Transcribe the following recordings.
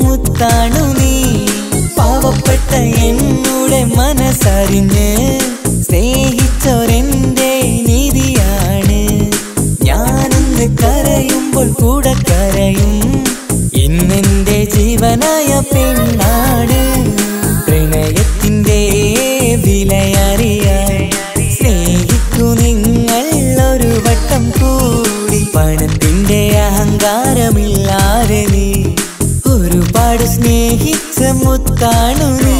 മുത്താണു നീ. പാവപ്പെട്ട എന്നുടെ മനസ്സറിഞ്ഞ് സ്നേഹിച്ചൊരെന്റെ നീതിയാണ്. ഞാനിന്ന് കരയുമ്പോൾ കൂടെ കരയും ഇന്നെന്റെ ജീവനായ പെണ്ണാട്. പ്രണയത്തിൻ്റെ വിലയറിയാൻ സ്നേഹിക്കൂ നിങ്ങൾ ഒരു വട്ടം കൂടി. പണത്തിൻ്റെ അഹങ്കാരമില്ലാതെ നീ ഒരുപാട് സ്നേഹിച്ച മുത്താണു നീ.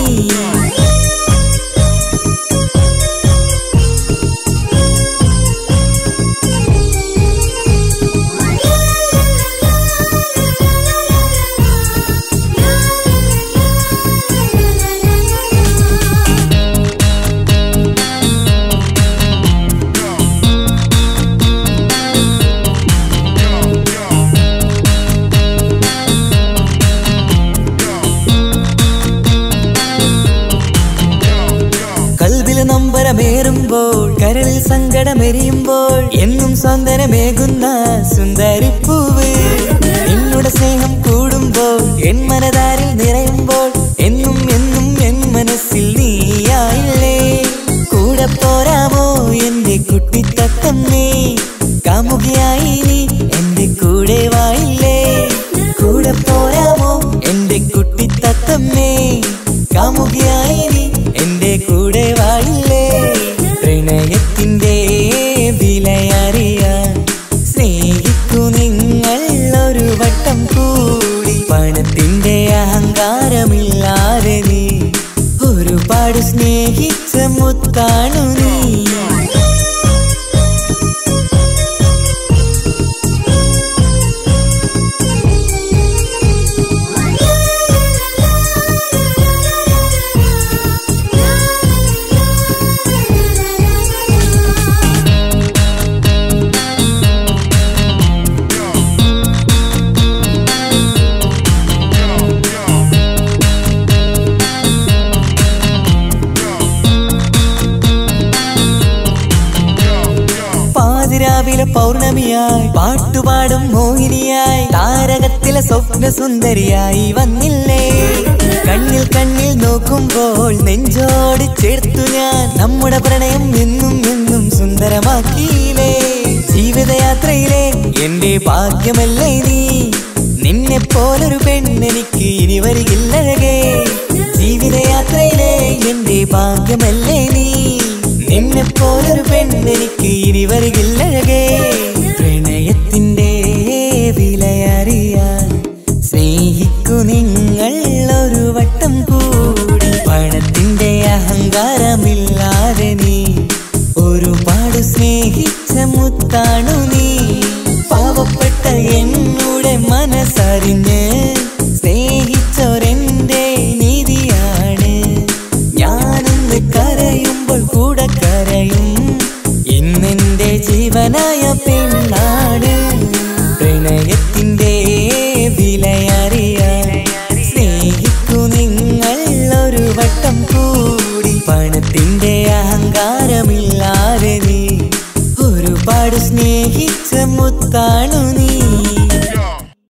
നമ്പരമേറുമ്പോൾ കരളിൽ സങ്കടമെരിയുമ്പോൾ എന്നും സന്തനമേകുന്ന സുന്ദരിപ്പൂവ്. നിന്നുടെ സ്നേഹം കൂടുമ്പോൾ എൻ മനതാരിൽ നിറയുമ്പോൾ എന്നും എന്നും എൻ മനസ്സിൽ നീയായില്ലേ. കൂടെ പോരാമോ എന്റെ കുട്ടിത്തത്തമ്മേ, കാമുകിയായി നീ എന്റെ കൂടെ വായില്ലേ. കൂടെ പോരാമോ എന്റെ കുട്ടിത്തത്തമ്മേ, കാമുകിയായി നീ എന്റെ കൂടെ വായില്ലേ. പ്രണയത്തിൻ്റെ വിലയറിയാൻ സ്നേഹിക്കൂ നിങ്ങൾ ഒരു വട്ടം കൂടി. പണത്തിൻ്റെ അഹങ്കാരമില്ലാതെ നീ ഒരുപാട് സ്നേഹിച്ച മുത്താണു നീ. പൗർണമിയായി പാട്ടുപാടും മോഹിനിയായി താരകത്തിലെ സ്വപ്ന സുന്ദരിയായി വന്നില്ലേ. കണ്ണിൽ കണ്ണിൽ നോക്കുമ്പോൾ നെഞ്ചോട് ചേർത്തു ഞാൻ നമ്മുടെ പ്രണയം എന്നും എന്നും സുന്ദരമാക്കിയില്ലേ. ജീവിതയാത്രയിലെ എന്റെ ഭാഗ്യമല്ലേ നീ, നിന്നെ പോലൊരു പെണ്ണെനിക്ക് ഇനി വരികില്ലഴകേ. ജീവിതയാത്രയിലെ എന്റെ ഭാഗ്യമല്ലേ നീ, നിന്നെ പോലൊരു പെണ്ണെനിക്ക് ഇനി വരികില്ലഴകേ. പ്രണയത്തിൻ്റെ വിലയറിയാൻ സ്നേഹിക്കൂ നിങ്ങൾ ഒരു വട്ടം കൂടി. പണത്തിൻ്റെ അഹങ്കാരമില്ലാതെ നീ ഒരുപാട് സ്നേഹിച്ച മുത്താണു നീ. പാവപ്പെട്ട എന്നോട് മനസ്സറിഞ്ഞ് സ്നേഹിച്ചൊരെൻ്റെ നീതിയാണ്. ഞാനിന്ന് കരയുമ്പോൾ കൂടെ കരയും ഇന്നെൻ്റെ ജീവനായ പെണ്ണാട്. പ്രണയത്തിൻ്റെ വിലയറിയാൻ സ്നേഹിക്കൂ നിങ്ങൾ ഒരു വട്ടം കൂടി. പണത്തിൻ്റെ അഹങ്കാരമില്ലാതെ നീ ഒരുപാട് സ്നേഹിച്ച മുത്താണു നീ.